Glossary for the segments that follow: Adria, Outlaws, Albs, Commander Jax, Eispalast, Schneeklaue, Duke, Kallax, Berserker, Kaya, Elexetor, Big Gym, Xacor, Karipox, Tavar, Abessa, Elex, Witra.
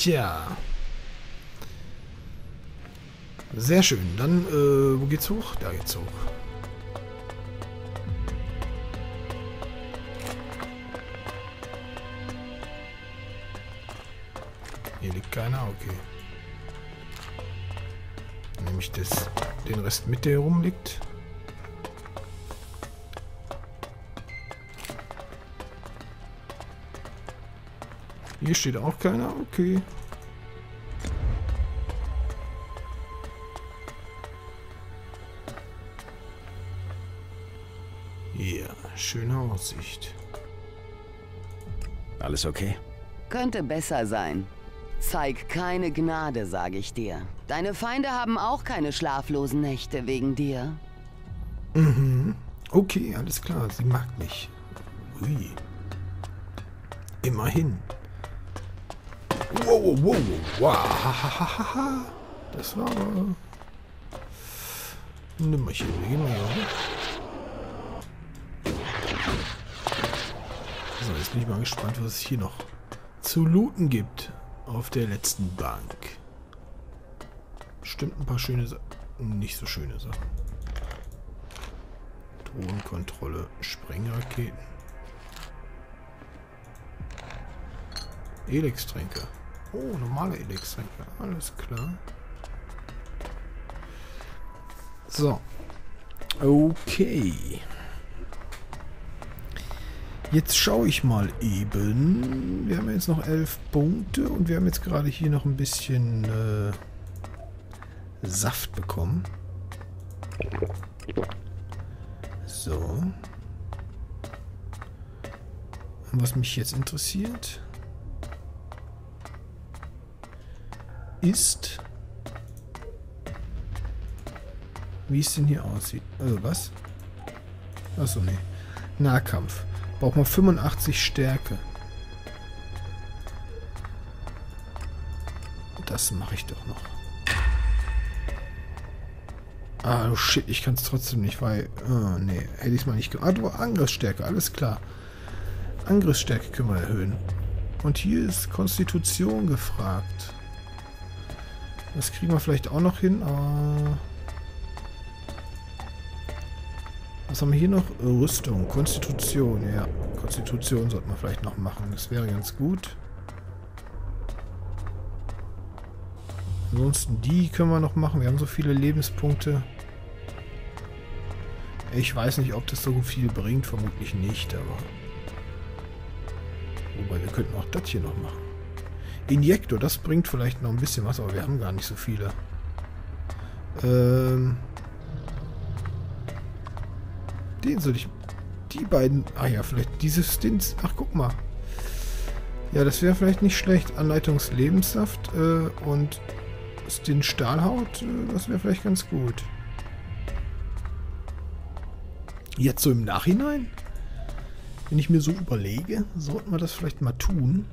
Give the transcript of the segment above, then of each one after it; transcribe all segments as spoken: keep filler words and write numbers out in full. Tja. Sehr schön. Dann, äh, wo geht's hoch? Da geht's hoch. Hier liegt keiner, okay. Dann nehme ich das, den Rest mit, der rumliegt. Hier steht auch keiner, okay. Ja, yeah, schöne Aussicht. Alles okay? Könnte besser sein. Zeig keine Gnade, sage ich dir. Deine Feinde haben auch keine schlaflosen Nächte wegen dir. Mhm. Okay, alles klar. Sie mag mich. Ui. Immerhin. Wow, wow, wow. Das war... Nimmerchen. So, jetzt bin ich mal gespannt, was es hier noch zu looten gibt. Auf der letzten Bank. Bestimmt ein paar schöne Sachen. Nicht so schöne Sachen. Drohnenkontrolle. Sprengraketen. Elextränke. Oh, normale Elextränke. Alles klar. So. Okay. Jetzt schaue ich mal eben. Wir haben jetzt noch elf Punkte und wir haben jetzt gerade hier noch ein bisschen äh, Saft bekommen. So. Und was mich jetzt interessiert, ist, wie es denn hier aussieht. Also was? Achso, nee. Nahkampf. Braucht man fünfundachtzig Stärke. Das mache ich doch noch. Ah, oh shit, ich kann es trotzdem nicht, weil... Oh, nee, hätte ich es mal nicht gemacht. Ah, du, Angriffsstärke, alles klar. Angriffsstärke können wir erhöhen. Und hier ist Konstitution gefragt. Das kriegen wir vielleicht auch noch hin, aber... Was haben wir hier noch? Rüstung. Konstitution. Ja, Konstitution sollte man vielleicht noch machen. Das wäre ganz gut. Ansonsten die können wir noch machen. Wir haben so viele Lebenspunkte. Ich weiß nicht, ob das so viel bringt. Vermutlich nicht, aber... Wobei, wir könnten auch das hier noch machen. Injektor, das bringt vielleicht noch ein bisschen was, aber wir haben gar nicht so viele. Ähm... Den soll ich... Die beiden... Ah ja, vielleicht dieses Dings... Ach, guck mal. Ja, das wäre vielleicht nicht schlecht. Anleitungslebenssaft äh, und den Stahlhaut, äh, das wäre vielleicht ganz gut. Jetzt so im Nachhinein? Wenn ich mir so überlege, sollten wir das vielleicht mal tun.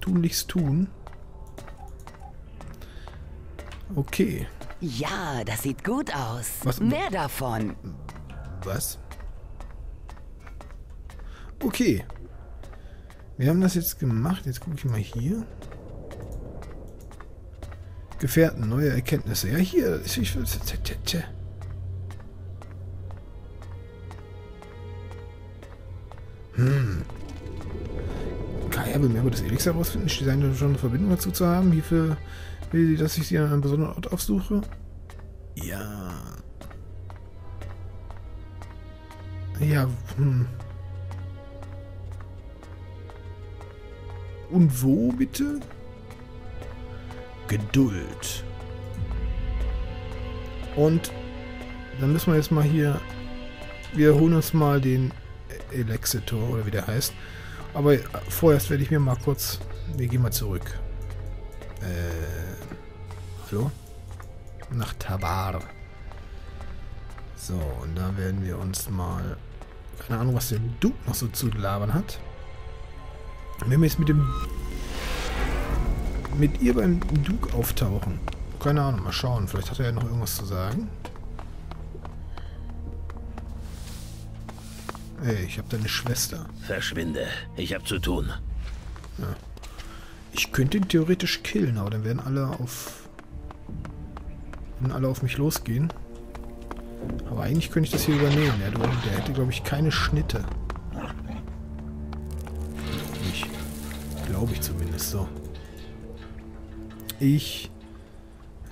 Tunlichst tun. Okay. Ja, das sieht gut aus. Was? Mehr davon. Was? Okay. Wir haben das jetzt gemacht. Jetzt gucke ich mal hier. Gefährten, neue Erkenntnisse. Ja, hier. Hm. Kaya will mehr über das Elixir herausfinden. Sie scheint schon eine Verbindung dazu zu haben. Hierfür will sie, dass ich sie an einem besonderen Ort aufsuche. Ja. Ja, hm. Und wo bitte? Geduld. Und dann müssen wir jetzt mal hier... Wir holen uns mal den Elexetor, oder wie der heißt. Aber vorerst werde ich mir mal kurz... Wir gehen mal zurück. Äh... Hallo? Nach Tavar. So, und da werden wir uns mal... Keine Ahnung, was der Duke noch so zu labern hat. Wenn wir jetzt mit dem... mit ihr beim Duke auftauchen. Keine Ahnung, mal schauen. Vielleicht hat er ja noch irgendwas zu sagen. Ey, ich habe da eine Schwester. Verschwinde. Ich habe zu tun. Ja. Ich könnte ihn theoretisch killen, aber dann werden alle auf, werden alle auf mich losgehen. Aber eigentlich könnte ich das hier übernehmen. Der, der hätte, glaube ich, keine Schnitte. Ich glaube ich zumindest so. Ich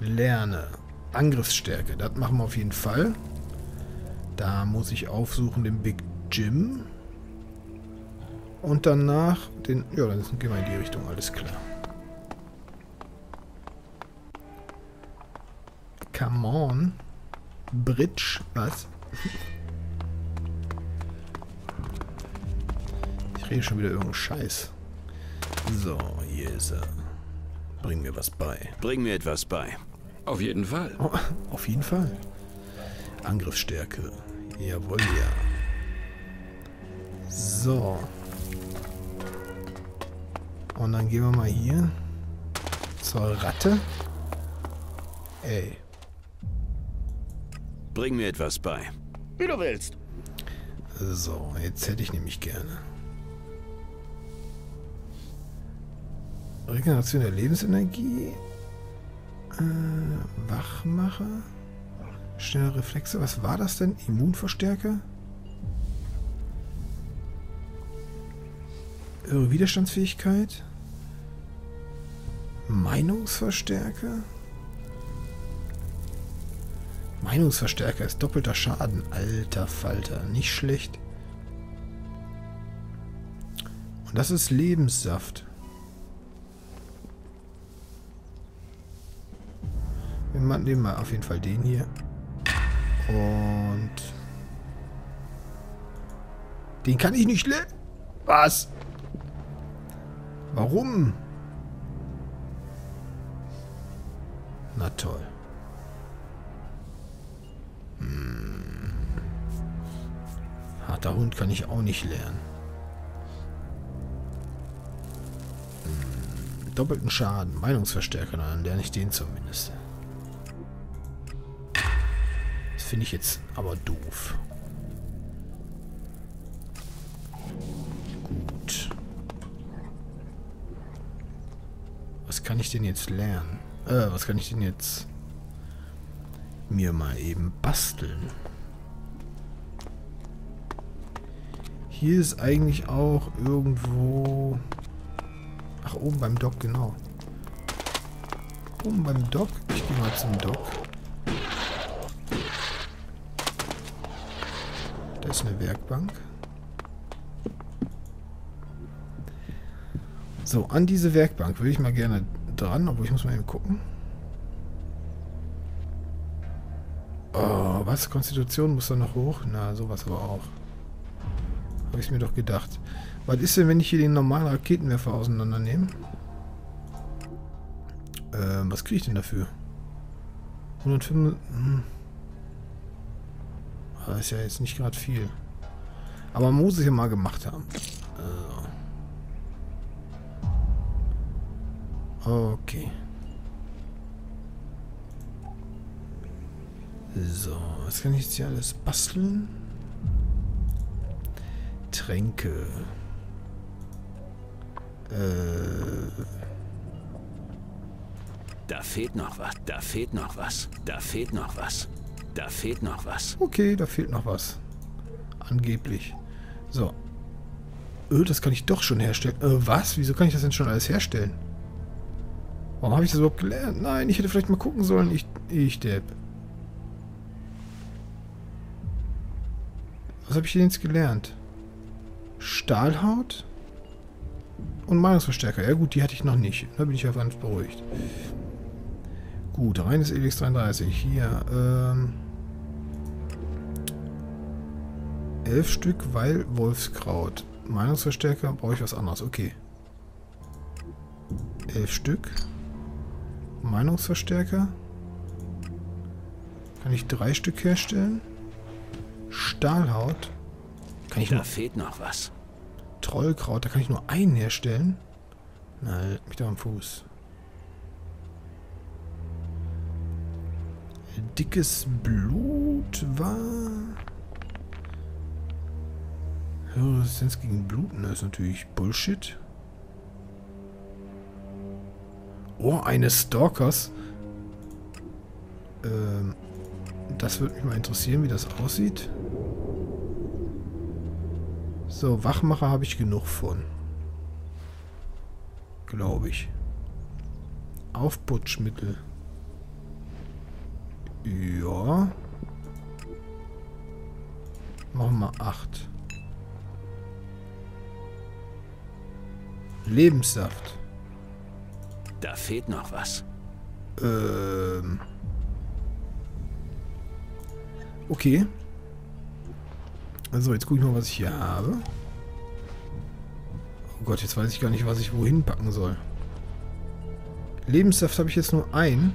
lerne Angriffsstärke. Das machen wir auf jeden Fall. Da muss ich aufsuchen den Big Gym. Und danach den... Ja, dann gehen wir in die Richtung, alles klar. Come on. Bridge, was? Ich rede schon wieder irgendeinen Scheiß. So, hier ist er. Bring mir was bei. Bring mir etwas bei. Auf jeden Fall. Oh, auf jeden Fall. Angriffsstärke. Jawohl, ja. So. Und dann gehen wir mal hier zur Ratte. Ey. Bring mir etwas bei. Wie du willst. So, jetzt hätte ich nämlich gerne. Regeneration der Lebensenergie. Äh, Wachmacher. Schnelle Reflexe. Was war das denn? Immunverstärker? Irre Widerstandsfähigkeit. Meinungsverstärker. Meinungsverstärker ist doppelter Schaden. Alter Falter. Nicht schlecht. Und das ist Lebenssaft. Wir nehmen mal auf jeden Fall den hier. Und... Den kann ich nicht le... Was? Warum? Na toll. Hm. Harter Hund kann ich auch nicht lernen. Hm. Doppelten Schaden, Meinungsverstärker, dann lerne ich den zumindest. Das finde ich jetzt aber doof. Gut. Was kann ich denn jetzt lernen? Äh, was kann ich denn jetzt... mir mal eben basteln. Hier ist eigentlich auch irgendwo... Ach, oben beim Dock, genau. Oben beim Dock. Ich gehe mal zum Dock. Da ist eine Werkbank. So, an diese Werkbank würde ich mal gerne dran, obwohl ich muss mal eben gucken. Oh, was? Konstitution muss da noch hoch? Na, sowas aber auch. Habe ich mir doch gedacht. Was ist denn, wenn ich hier den normalen Raketenwerfer auseinandernehme? Ähm, was kriege ich denn dafür? hundertfünf... Hm. Das ist ja jetzt nicht gerade viel. Aber man muss es ja mal gemacht haben. Also. Okay. So, was kann ich jetzt hier alles basteln? Tränke. Äh. Da fehlt noch was, da fehlt noch was, da fehlt noch was, da fehlt noch was. Okay, da fehlt noch was. Angeblich. So. Öh, das kann ich doch schon herstellen. Äh, was? Wieso kann ich das denn schon alles herstellen? Warum habe ich das überhaupt gelernt? Nein, ich hätte vielleicht mal gucken sollen. Ich, ich Depp. Was habe ich denn jetzt gelernt? Stahlhaut und Meinungsverstärker. Ja gut, die hatte ich noch nicht. Da bin ich ja ganz beruhigt. Gut, reines Elix dreiunddreißig. Hier, ähm... elf Stück, weil Wolfskraut. Meinungsverstärker brauche ich was anderes. Okay. elf Stück. Meinungsverstärker. Kann ich drei Stück herstellen? Stahlhaut. Kann ich da nur... fehlt noch was. Trollkraut, da kann ich nur einen herstellen. Na, leg mich da am Fuß. Dickes Blut war... Resistenz gegen Blut, das ist natürlich Bullshit. Ohr eines Stalkers. Ähm, das würde mich mal interessieren, wie das aussieht. So, Wachmacher habe ich genug von. Glaube ich. Aufputschmittel. Ja. Machen wir acht. Lebenssaft. Da fehlt noch was. Ähm. Okay. Also, jetzt gucke ich mal, was ich hier habe. Oh Gott, jetzt weiß ich gar nicht, was ich wohin packen soll. Lebenssaft habe ich jetzt nur einen.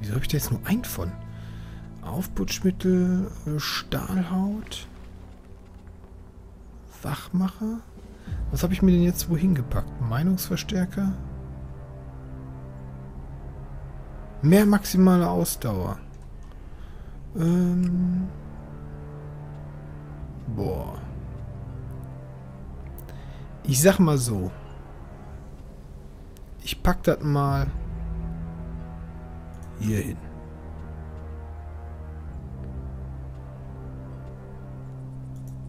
Wieso habe ich da jetzt nur einen von? Aufputschmittel, Stahlhaut, Wachmacher. Was habe ich mir denn jetzt wohin gepackt? Meinungsverstärker? Mehr maximale Ausdauer. Ähm... Boah. Ich sag mal so. Ich pack das mal hier hin.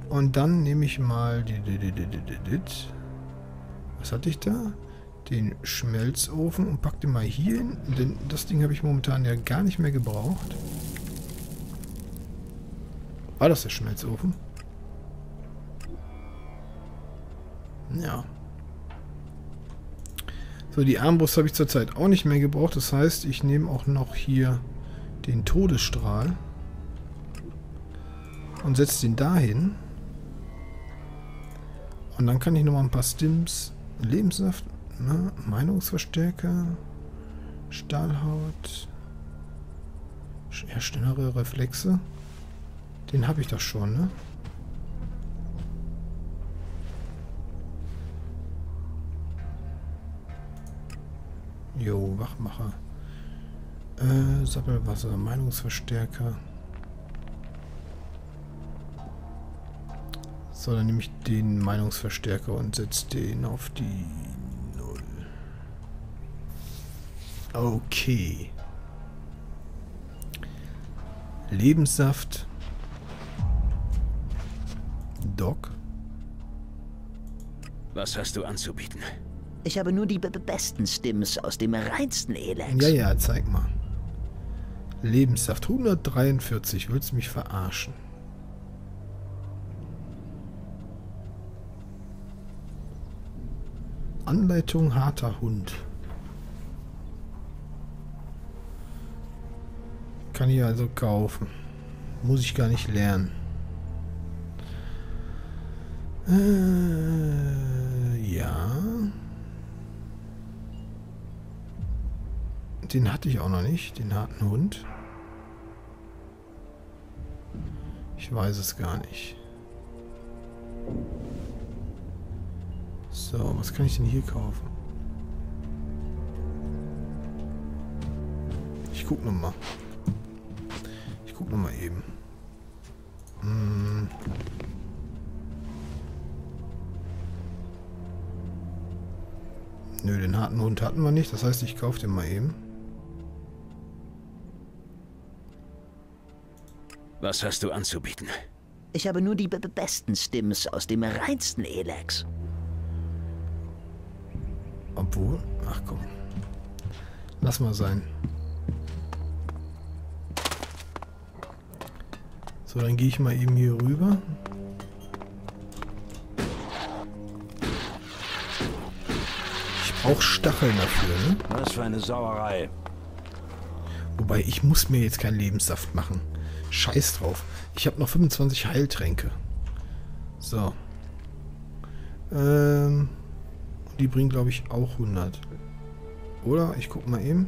Und dann nehme ich mal die, die, die, die, die, die, die. Was hatte ich da? Den Schmelzofen und pack den mal hier hin. Denn das Ding habe ich momentan ja gar nicht mehr gebraucht. War das der Schmelzofen? Ja. So, die Armbrust habe ich zurzeit auch nicht mehr gebraucht. Das heißt, ich nehme auch noch hier den Todesstrahl und setze den dahin. Und dann kann ich nochmal ein paar Stims, Lebenssaft, ne? Meinungsverstärker, Stahlhaut, eher schnellere Reflexe. Den habe ich doch schon, ne? Jo, Wachmacher. Äh, Sappelwasser, Meinungsverstärker. So, dann nehme ich den Meinungsverstärker und setze den auf die null. Okay. Lebenssaft. Doc. Was hast du anzubieten? Ich habe nur die besten Stims aus dem reinsten Elex. Ja, ja, zeig mal. Lebenssaft hundertdreiundvierzig. Willst du mich verarschen? Anleitung harter Hund. Kann ich also kaufen. Muss ich gar nicht lernen. Äh, ja. Den hatte ich auch noch nicht, den harten Hund. Ich weiß es gar nicht. So, was kann ich denn hier kaufen? Ich guck nochmal. Ich guck nochmal eben. Hm. Nö, den harten Hund hatten wir nicht. Das heißt, ich kaufe den mal eben. Was hast du anzubieten? Ich habe nur die besten Stims aus dem reinsten Elex. Obwohl... Ach komm. Lass mal sein. So, dann gehe ich mal eben hier rüber. Ich brauche Stacheln dafür, ne? Was für eine Sauerei. Wobei, ich muss mir jetzt keinen Lebenssaft machen. Scheiß drauf. Ich habe noch fünfundzwanzig Heiltränke. So. Ähm, die bringen, glaube ich, auch hundert. Oder? Ich guck mal eben.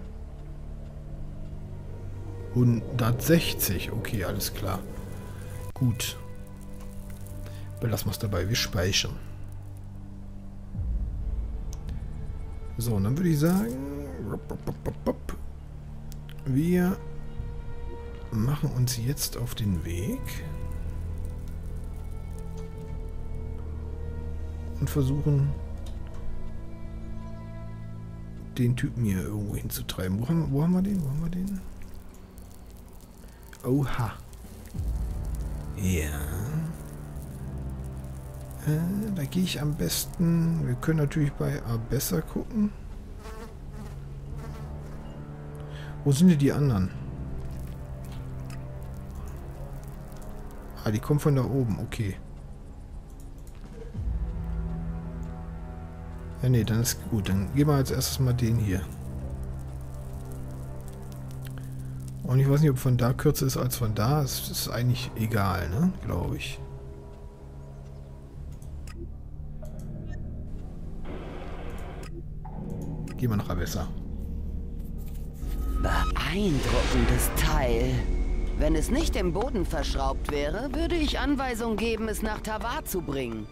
hundertsechzig. Okay, alles klar. Gut. Belassen wir es dabei. Wir speichern. So, und dann würde ich sagen... Wir... machen uns jetzt auf den Weg und versuchen den Typen hier irgendwo hinzutreiben. Wo haben, wo haben wir den? Wo haben wir den? Oha. Ja. Äh, da gehe ich am besten... Wir können natürlich bei Abessa gucken. Wo sind denn die anderen? Ah, die kommen von da oben. Okay. Ja, nee, dann ist gut. Dann gehen wir als erstes mal den hier. Und ich weiß nicht, ob von da kürzer ist als von da. Das ist eigentlich egal, ne? Glaube ich. Gehen wir nach Abessa. Beeindruckendes Teil. Wenn es nicht im Boden verschraubt wäre, würde ich Anweisung geben, es nach Tavar zu bringen.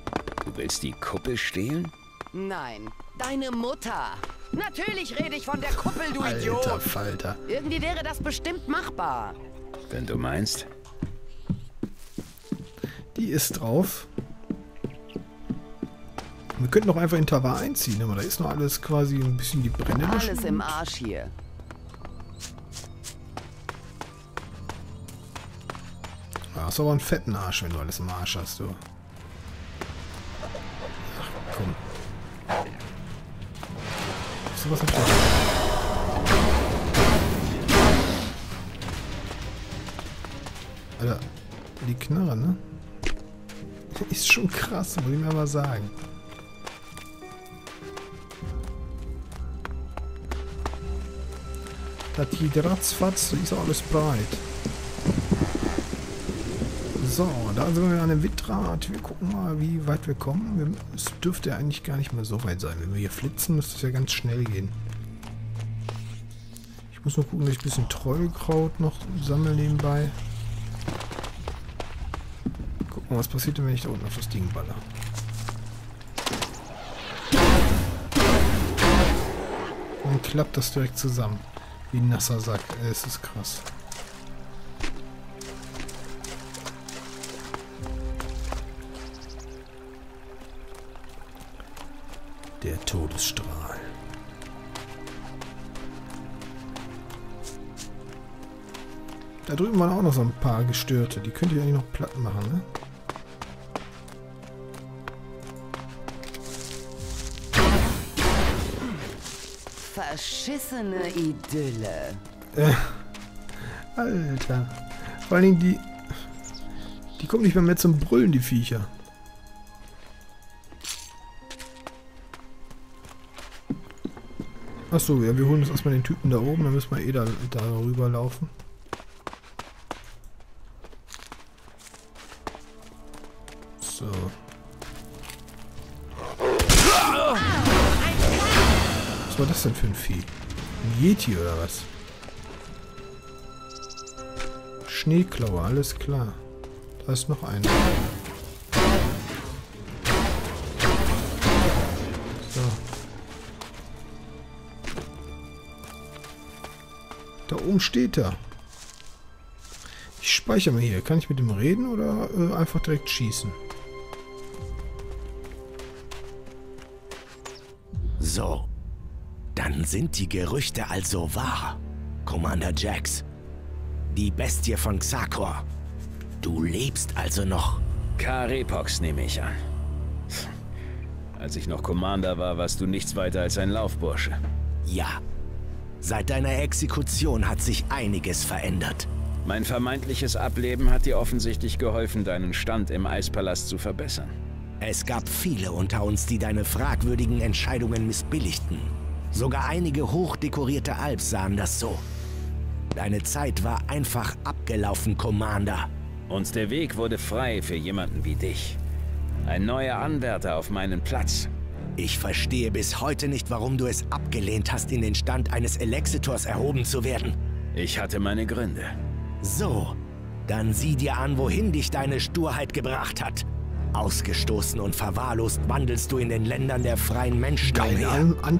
Du willst die Kuppel stehlen? Nein, deine Mutter. Natürlich rede ich von der Kuppel, du Alter, Idiot. Falter. Irgendwie wäre das bestimmt machbar. Wenn du meinst. Die ist drauf. Wir könnten doch einfach in Tavar einziehen, aber da ist noch alles quasi ein bisschen die Brände. Alles bestimmt. Im Arsch hier. Ja, hast aber einen fetten Arsch, wenn du alles im Arsch hast, du. Ach, komm. Was hat das? Alter, die Knarre, ne? Ist schon krass, muss ich mir mal sagen. Das hier ratzfatz, ist alles breit. So, da sind wir an der Witra. Wir gucken mal, wie weit wir kommen. Es dürfte ja eigentlich gar nicht mehr so weit sein. Wenn wir hier flitzen, müsste es ja ganz schnell gehen. Ich muss nur gucken, dass ich ein bisschen Trollkraut noch sammle nebenbei. Gucken wir, was passiert, wenn ich da unten auf das Ding baller. Dann klappt das direkt zusammen. Wie ein nasser Sack. Es ist krass. Der Todesstrahl. Da drüben waren auch noch so ein paar Gestörte. Die könnte ich eigentlich noch platt machen, ne? Verschissene Idylle. Äh, Alter. Vor allen Dingen die... Die kommen nicht mehr, mehr zum Brüllen, die Viecher. Achso, ja, wir holen uns erstmal den Typen da oben, dann müssen wir eh da, da rüber laufen. So. Was war das denn für ein Vieh? Ein Yeti oder was? Schneeklaue, alles klar. Da ist noch einer. Oben steht er. Ich speichere mal hier. Kann ich mit dem reden oder äh, einfach direkt schießen? So. Dann sind die Gerüchte also wahr, Commander Jax. Die Bestie von Xacor. Du lebst also noch. Karipox nehme ich an. Als ich noch Commander war, warst du nichts weiter als ein Laufbursche. Ja. Seit deiner Exekution hat sich einiges verändert. Mein vermeintliches Ableben hat dir offensichtlich geholfen, deinen Stand im Eispalast zu verbessern. Es gab viele unter uns, die deine fragwürdigen Entscheidungen missbilligten. Sogar einige hochdekorierte Albs sahen das so. Deine Zeit war einfach abgelaufen, Commander. Und der Weg wurde frei für jemanden wie dich. Ein neuer Anwärter auf meinen Platz. Ich verstehe bis heute nicht, warum du es abgelehnt hast, in den Stand eines Elexetors erhoben zu werden. Ich hatte meine Gründe. So, dann sieh dir an, wohin dich deine Sturheit gebracht hat. Ausgestoßen und verwahrlost wandelst du in den Ländern der freien Menschen umher.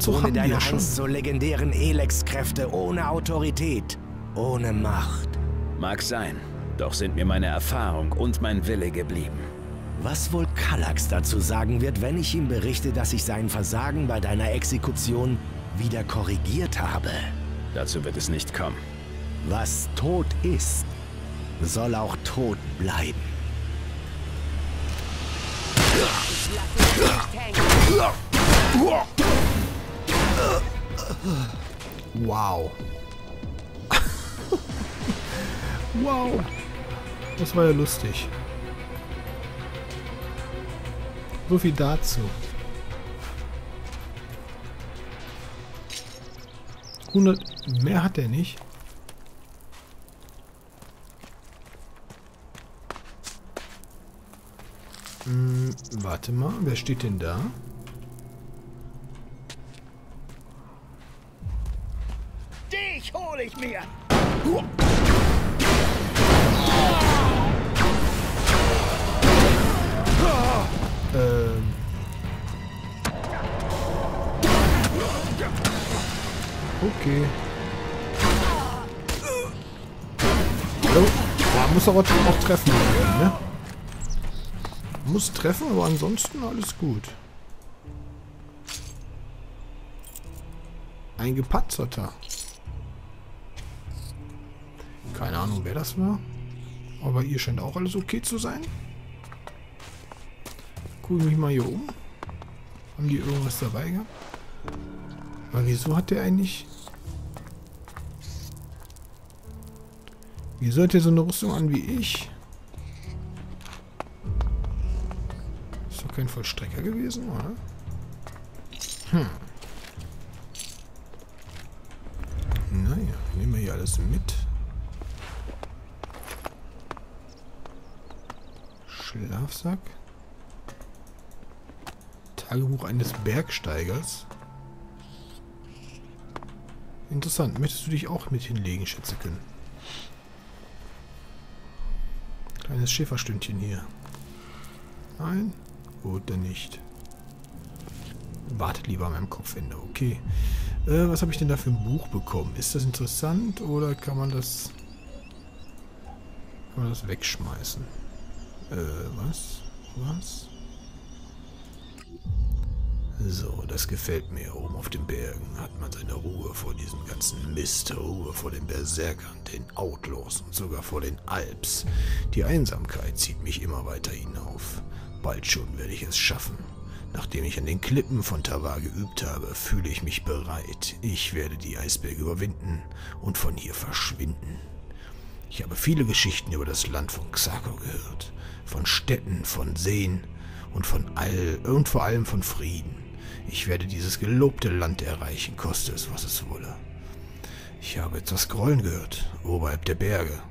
Ohne deine einst so legendären Elex-Kräfte, ohne Autorität, ohne Macht. Mag sein, doch sind mir meine Erfahrung und mein Wille geblieben. Was wohl Kallax dazu sagen wird, wenn ich ihm berichte, dass ich sein Versagen bei deiner Exekution wieder korrigiert habe. Dazu wird es nicht kommen. Was tot ist, soll auch tot bleiben. Wow. Wow. Das war ja lustig. So viel dazu. hundert mehr hat er nicht. Hm, warte mal, wer steht denn da? Dich hole ich mir. Uah. Ähm. Okay. Hallo? Ja, muss aber auch treffen, ne? Muss treffen, aber ansonsten alles gut. Ein gepanzerter. Keine Ahnung, wer das war. Aber ihr scheint auch alles okay zu sein. Guck mich mal hier um. Haben die irgendwas dabei gehabt? Aber wieso hat der eigentlich... Wieso hat der so eine Rüstung an wie ich? Ist doch kein Vollstrecker gewesen, oder? Hm. Naja, nehmen wir hier alles mit. Schlafsack. Tagebuch eines Bergsteigers. Interessant. Möchtest du dich auch mit hinlegen, Schätzchen? Kleines Schäferstündchen hier. Nein? Gut, dann nicht. Wartet lieber an meinem Kopfende. Okay. Äh, was habe ich denn da für ein Buch bekommen? Ist das interessant oder kann man das... Kann man das wegschmeißen? Äh, was? Was? So, das gefällt mir. Hier oben auf den Bergen hat man seine Ruhe vor diesem ganzen Mist, Ruhe vor den Berserkern, den Outlaws und sogar vor den Albs. Die Einsamkeit zieht mich immer weiter hinauf. Bald schon werde ich es schaffen. Nachdem ich an den Klippen von Tavar geübt habe, fühle ich mich bereit. Ich werde die Eisberge überwinden und von hier verschwinden. Ich habe viele Geschichten über das Land von Xacor gehört. Von Städten, von Seen und von all und vor allem von Frieden. Ich werde dieses gelobte Land erreichen, koste es, was es wolle. Ich habe etwas Grollen gehört, oberhalb der Berge.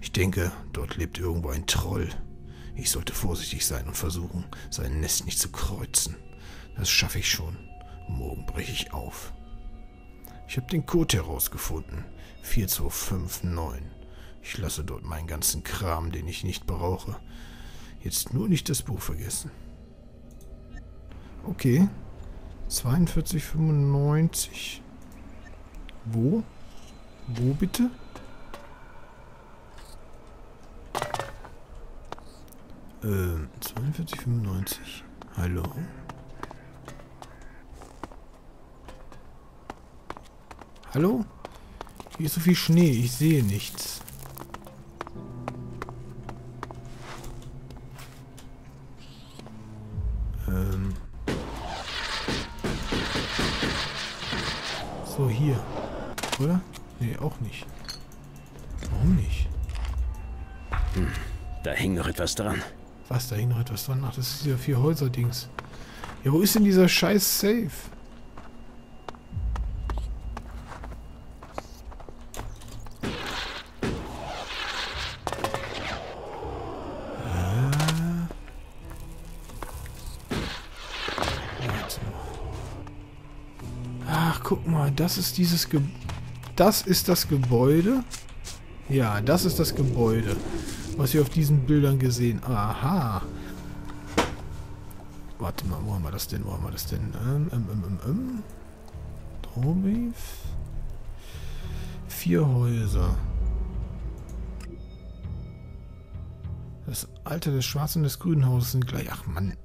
Ich denke, dort lebt irgendwo ein Troll. Ich sollte vorsichtig sein und versuchen, sein Nest nicht zu kreuzen. Das schaffe ich schon. Morgen breche ich auf. Ich habe den Code herausgefunden. vier zwei fünf neun. Ich lasse dort meinen ganzen Kram, den ich nicht brauche. Jetzt nur nicht das Buch vergessen. Okay. vier zwei neun fünf. Wo? Wo bitte? Ähm, vier zwei neun fünf. Hallo? Hallo? Hier ist so viel Schnee, ich sehe nichts. So, hier. Oder? Nee, auch nicht. Warum nicht? Hm, da hing noch etwas dran. Was, da hing noch etwas dran? Ach, das ist ja vier Häuser-Dings. Ja, wo ist denn dieser scheiß Safe? Das ist dieses Ge... Das ist das Gebäude. Ja, das ist das Gebäude, was wir auf diesen Bildern gesehen. Aha. Warte mal, wo haben wir das denn? Wo haben wir das denn? Ähm, ähm, ähm, ähm. Drohbrief. Vier Häuser. Das Alter des Schwarzen und des Grünen Hauses sind gleich... Ach, Mann.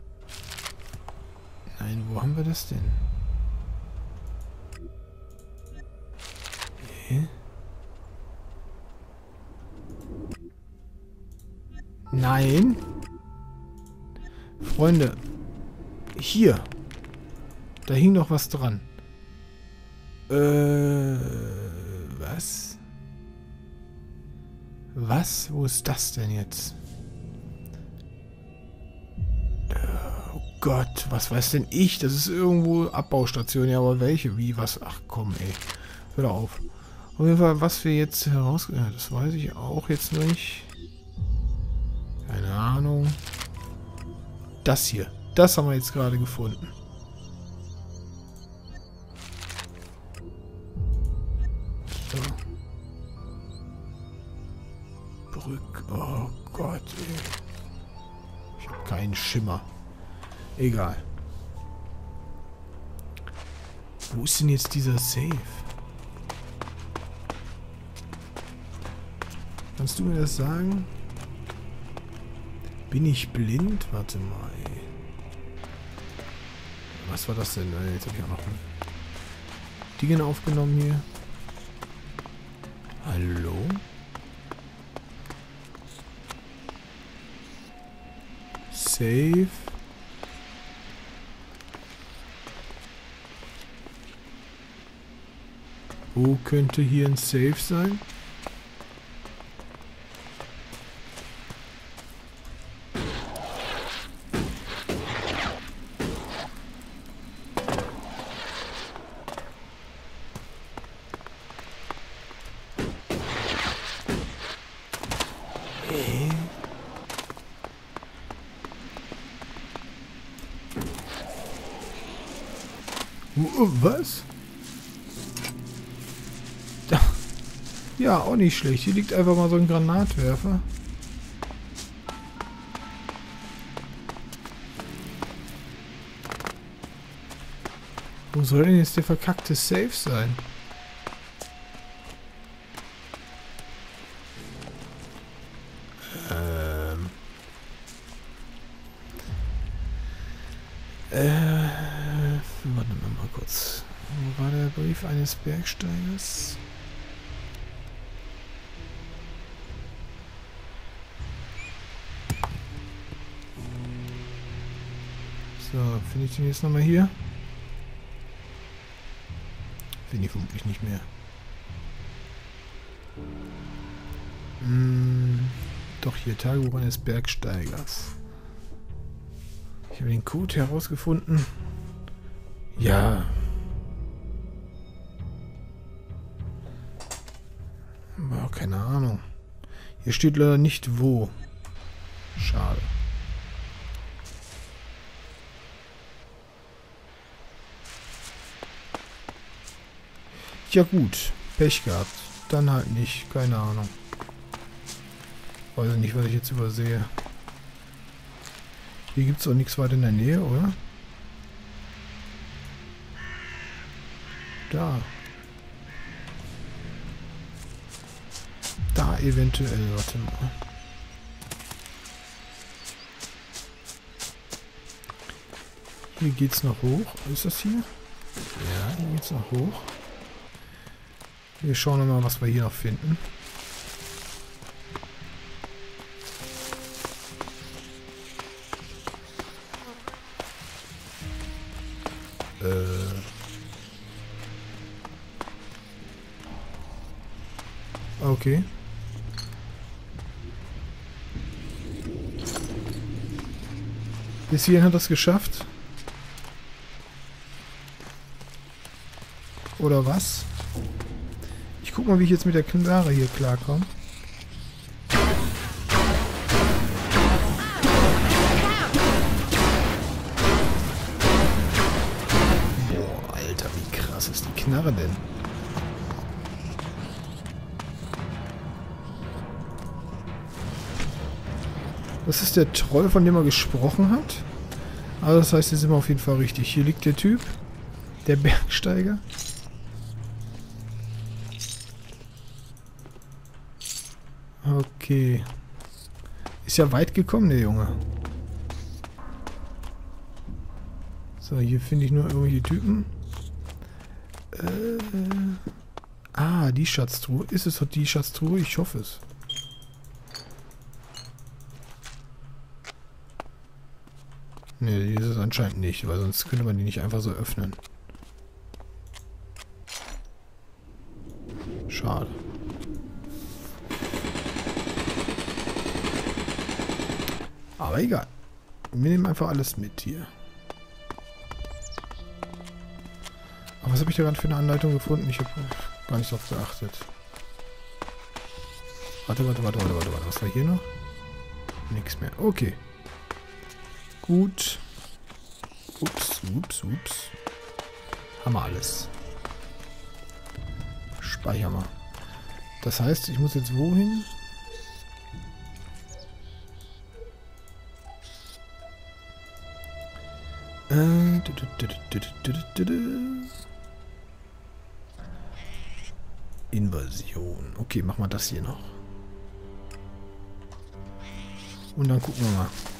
Nein, wo haben wir das denn? Okay. Nein. Freunde. Hier. Da hing noch was dran. Äh, was? Was? Wo ist das denn jetzt? Oh Gott, was weiß denn ich? Das ist irgendwo Abbaustation. Ja, aber welche? Wie? Was? Ach komm, ey. Hör doch auf. Auf jeden Fall, was wir jetzt heraus... Das weiß ich auch jetzt nicht. Keine Ahnung. Das hier. Das haben wir jetzt gerade gefunden. Oh Gott, ey. Ich habe keinen Schimmer. Egal. Wo ist denn jetzt dieser Safe? Kannst du mir das sagen? Bin ich blind? Warte mal, ey. Was war das denn? Jetzt habe ich auch noch die Dinge aufgenommen hier. Hallo? Save. Wo könnte hier ein Save sein? Was? Ja, auch nicht schlecht. Hier liegt einfach mal so ein Granatwerfer. Wo soll denn jetzt der verkackte Safe sein? Ähm. Äh. Warte mal, mal kurz. Wo war der Brief eines Bergsteigers? So, finde ich den jetzt nochmal hier? Finde ich vermutlich nicht mehr. Hm, doch hier, Tagebuch eines Bergsteigers. Ich habe den Code herausgefunden. Ja. Boah, keine Ahnung. Hier steht leider nicht wo. Schade. Ja gut. Pech gehabt. Dann halt nicht. Keine Ahnung. Weiß nicht, was ich jetzt übersehe. Hier gibt es auch nichts weiter in der Nähe, oder? Da. Da eventuell, warte mal. Hier geht's noch hoch. Ist das hier? Ja, hier geht's noch hoch. Wir schauen mal, was wir hier noch finden. Äh. Okay. Bis hierhin hat das geschafft. Oder was? Ich guck mal, wie ich jetzt mit der Knarre hier klarkomme. Boah, Alter, wie krass ist die Knarre denn? Das ist der Troll, von dem er gesprochen hat. Also das heißt, hier sind wir auf jeden Fall richtig. Hier liegt der Typ. Der Bergsteiger. Okay. Ist ja weit gekommen, der Junge. So, hier finde ich nur irgendwelche Typen. Äh, Ah, die Schatztruhe. Ist es die Schatztruhe? Ich hoffe es. Ne, die ist es anscheinend nicht, weil sonst könnte man die nicht einfach so öffnen. Schade. Aber egal. Wir nehmen einfach alles mit hier. Aber was habe ich da gerade für eine Anleitung gefunden? Ich habe gar nicht drauf geachtet. Warte, warte, warte, warte, warte, warte. Was war hier noch? Nichts mehr. Okay. Gut. Ups, ups, ups. Haben wir alles. Speichern wir. Das heißt, ich muss jetzt wohin? Invasion. Okay, machen wir das hier noch. Und dann gucken wir mal.